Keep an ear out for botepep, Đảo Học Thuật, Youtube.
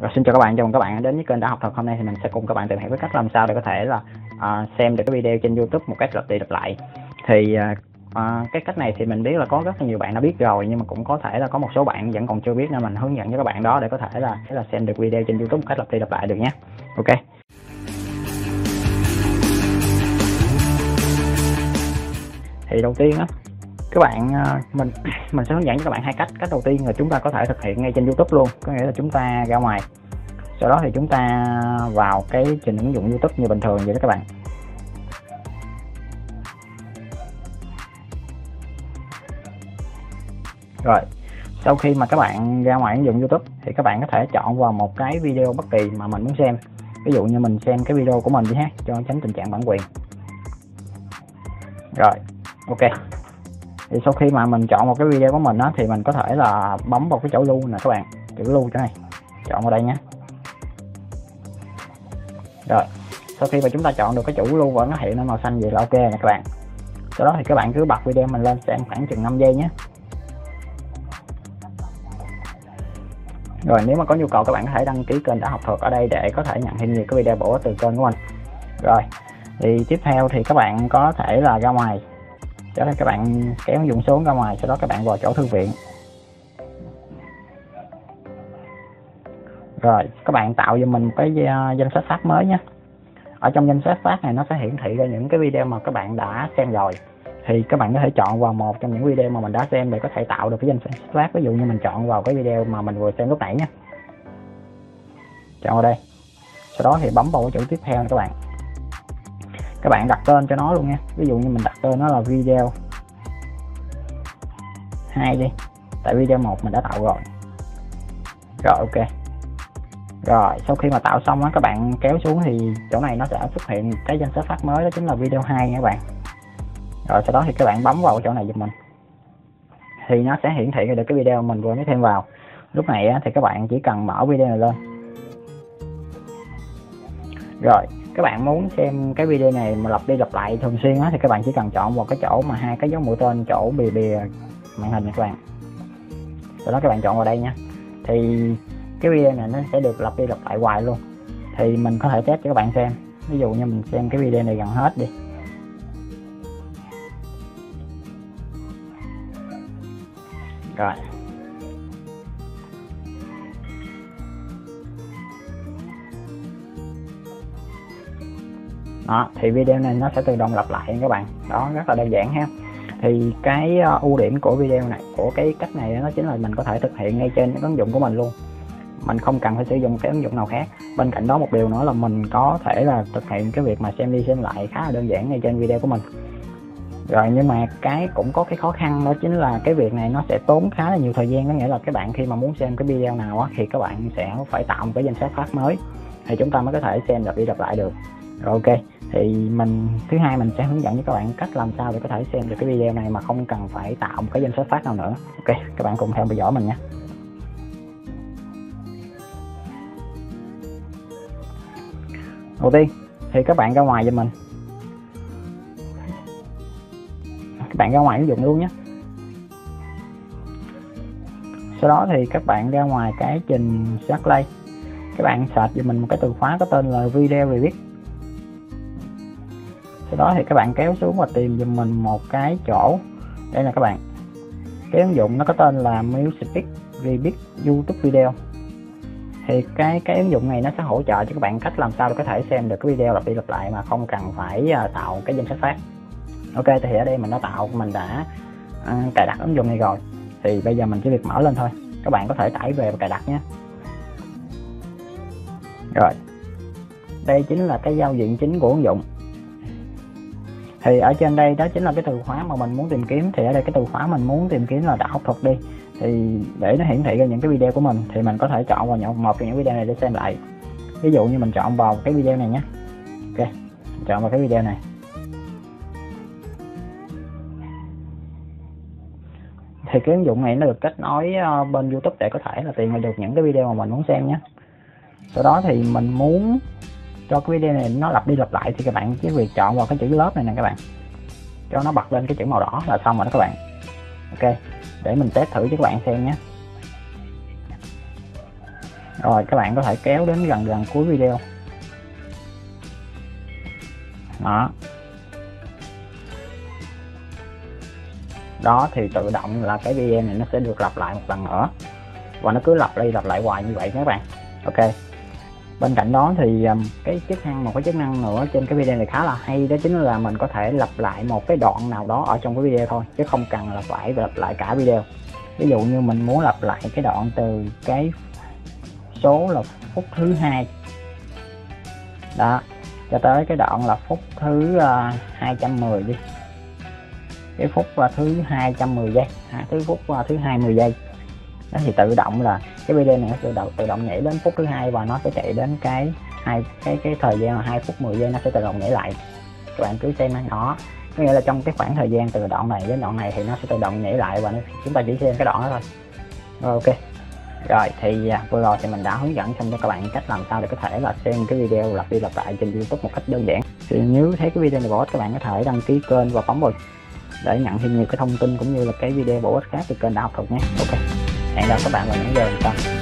Rồi, xin chào các bạn, chào mừng các bạn đến với kênh Đảo Học Thuật. Hôm nay thì mình sẽ cùng các bạn tìm hiểu cái cách làm sao để có thể là xem được cái video trên YouTube một cách lặp đi lặp lại. Thì cái cách này thì mình biết là có rất là nhiều bạn đã biết rồi, nhưng mà cũng có thể là có một số bạn vẫn còn chưa biết, nên mình hướng dẫn cho các bạn đó để có thể là xem được video trên YouTube một cách lặp đi lặp lại được nhé. Ok. Thì đầu tiên á, các bạn mình sẽ hướng dẫn cho các bạn hai cách. Cách đầu tiên là chúng ta có thể thực hiện ngay trên YouTube luôn, có nghĩa là chúng ta ra ngoài, sau đó thì chúng ta vào cái trình ứng dụng YouTube như bình thường vậy đó các bạn. Rồi sau khi mà các bạn ra ngoài ứng dụng YouTube thì các bạn có thể chọn vào một cái video bất kỳ mà mình muốn xem. Ví dụ như mình xem cái video của mình đi ha, cho tránh tình trạng bản quyền. Rồi ok. Thì sau khi mà mình chọn một cái video của mình á, thì mình có thể là bấm vào cái chỗ lưu nè các bạn, chữ lưu chỗ này, chọn vào đây nhé. Rồi sau khi mà chúng ta chọn được cái chữ lưu và nó hiện lên màu xanh vậy là ok nè các bạn. Sau đó thì các bạn cứ bật video mình lên xem khoảng chừng 5 giây nhé. Rồi nếu mà có nhu cầu các bạn có thể đăng ký kênh Đảo Học Thuật ở đây để có thể nhận thêm nhiều cái video bổ ích từ kênh của mình. Rồi thì tiếp theo thì các bạn có thể là ra ngoài, đó là các bạn kéo ứng dụng xuống ra ngoài, sau đó các bạn vào chỗ thư viện. Rồi các bạn tạo cho mình một cái danh sách phát mới nhé. Ở trong danh sách phát này nó sẽ hiển thị ra những cái video mà các bạn đã xem rồi, thì các bạn có thể chọn vào một trong những video mà mình đã xem để có thể tạo được cái danh sách phát. Ví dụ như mình chọn vào cái video mà mình vừa xem lúc nãy nhé, chọn vào đây, sau đó thì bấm vào chữ tiếp theo này các bạn. Các bạn đặt tên cho nó luôn nha. Ví dụ như mình đặt tên nó là video 2 đi, tại video 1 mình đã tạo rồi. Rồi ok. Rồi sau khi mà tạo xong á, các bạn kéo xuống thì chỗ này nó sẽ xuất hiện cái danh sách phát mới, đó chính là video 2 nha các bạn. Rồi sau đó thì các bạn bấm vào chỗ này giùm mình, thì nó sẽ hiển thị được cái video mình vừa mới thêm vào. Lúc này á, thì các bạn chỉ cần mở video này lên. Rồi các bạn muốn xem cái video này mà lặp đi lặp lại thường xuyên á, thì các bạn chỉ cần chọn vào cái chỗ mà hai cái dấu mũi tên chỗ bìa màn hình này các bạn. Sau đó các bạn chọn vào đây nha. Thì cái video này nó sẽ được lặp đi lặp lại hoài luôn. Thì mình có thể test cho các bạn xem. Ví dụ như mình xem cái video này gần hết đi. Rồi. Đó, thì video này nó sẽ tự động lặp lại các bạn. Đó, rất là đơn giản ha. Thì cái ưu điểm của video này, của cái cách này nó chính là mình có thể thực hiện ngay trên cái ứng dụng của mình luôn. Mình không cần phải sử dụng cái ứng dụng nào khác. Bên cạnh đó một điều nữa là mình có thể là thực hiện cái việc mà xem đi xem lại khá là đơn giản ngay trên video của mình. Rồi nhưng mà cái cũng có cái khó khăn, đó chính là cái việc này nó sẽ tốn khá là nhiều thời gian. Có nghĩa là các bạn khi mà muốn xem cái video nào á, thì các bạn sẽ phải tạo một cái danh sách phát mới, thì chúng ta mới có thể xem lặp đi lặp lại được. Rồi ok. Thì thứ hai mình sẽ hướng dẫn cho các bạn cách làm sao để có thể xem được cái video này mà không cần phải tạo một cái danh sách phát nào nữa. Ok, các bạn cùng theo dõi mình nha. Đầu tiên thì các bạn ra ngoài giùm mình. Các bạn ra ngoài ứng dụng luôn nhé. Sau đó thì các bạn ra ngoài cái trình search play. Các bạn search giùm mình một cái từ khóa có tên là video review. Sau đó thì các bạn kéo xuống và tìm giùm mình một cái chỗ. Đây là các bạn, cái ứng dụng nó có tên là Music Beat YouTube Video. Thì cái ứng dụng này nó sẽ hỗ trợ cho các bạn cách làm sao để có thể xem được cái video lặp đi lặp lại mà không cần phải tạo cái danh sách phát. Ok, thì ở đây mình đã cài đặt ứng dụng này rồi. Thì bây giờ mình chỉ việc mở lên thôi. Các bạn có thể tải về và cài đặt nhé. Rồi, đây chính là cái giao diện chính của ứng dụng. Thì ở trên đây đó chính là cái từ khóa mà mình muốn tìm kiếm. Thì ở đây cái từ khóa mình muốn tìm kiếm là Đảo Học Thuật đi. Thì để nó hiển thị ra những cái video của mình, thì mình có thể chọn vào một trong những video này để xem lại. Ví dụ như mình chọn vào cái video này nhé. Ok, chọn vào cái video này. Thì cái ứng dụng này nó được kết nối bên YouTube để có thể là tìm được những cái video mà mình muốn xem nhé. Sau đó thì mình muốn cho cái video này nó lặp đi lặp lại, thì các bạn chỉ việc chọn vào cái chữ lớp này nè các bạn, cho nó bật lên cái chữ màu đỏ là xong rồi đó các bạn. Ok, để mình test thử cho các bạn xem nhé. Rồi các bạn có thể kéo đến gần cuối video. Đó. Đó thì tự động là cái video này nó sẽ được lặp lại một lần nữa. Và nó cứ lặp đi lặp lại hoài như vậy các bạn. Ok. Bên cạnh đó thì cái một cái chức năng nữa trên cái video này khá là hay, đó chính là mình có thể lặp lại một cái đoạn nào đó ở trong cái video thôi, chứ không cần là phải lặp lại cả video. Ví dụ như mình muốn lặp lại cái đoạn từ cái số là phút thứ 2 đó cho tới cái đoạn là phút thứ 210 đi, cái phút thứ 210 giây, phút thứ 20 giây. Đó thì tự động là cái video này nó tự động nhảy đến phút thứ 2 và nó sẽ chạy đến cái thời gian là 2 phút 10 giây, nó sẽ tự động nhảy lại. Các bạn cứ xem nó, có nghĩa là trong cái khoảng thời gian từ đoạn này đến đoạn này thì nó sẽ tự động nhảy lại và chúng ta chỉ xem cái đoạn đó thôi. Ok. Rồi thì vừa rồi thì mình đã hướng dẫn xong cho các bạn cách làm sao để có thể là xem cái video lặp đi lặp lại trên YouTube một cách đơn giản. Thì nếu thấy cái video này bổ ích, các bạn có thể đăng ký kênh và bấm vào để nhận thêm nhiều cái thông tin cũng như là cái video bổ ích khác từ kênh Đảo Học Thuật nhé. Ok. Hẹn gặp các bạn vào những giờ sau.